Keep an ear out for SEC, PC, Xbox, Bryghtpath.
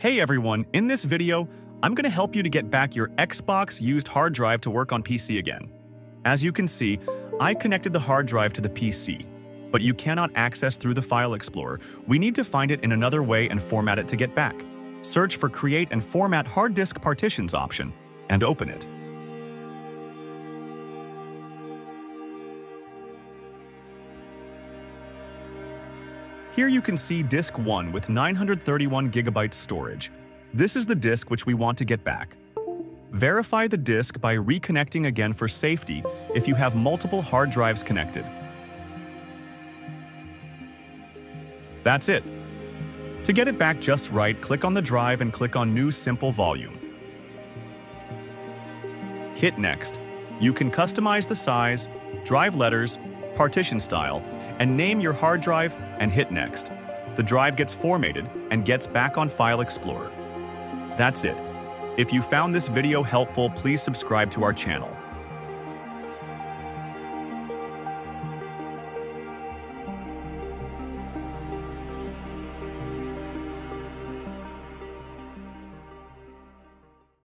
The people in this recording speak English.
Hey everyone, in this video, I'm going to help you to get back your Xbox used hard drive to work on PC again. As you can see, I connected the hard drive to the PC, but you cannot access through the File Explorer. We need to find it in another way and format it to get back. Search for Create and Format Hard Disk Partitions option, and open it. Here you can see disk 1 with 931 gigabytes storage. This is the disk which we want to get back. Verify the disk by reconnecting again for safety if you have multiple hard drives connected. That's it. To get it back just right, click on the drive and click on New Simple Volume. Hit Next. You can customize the size, drive letters, partition style, and name your hard drive and hit Next. The drive gets formatted and gets back on File Explorer. That's it. If you found this video helpful, please subscribe to our channel.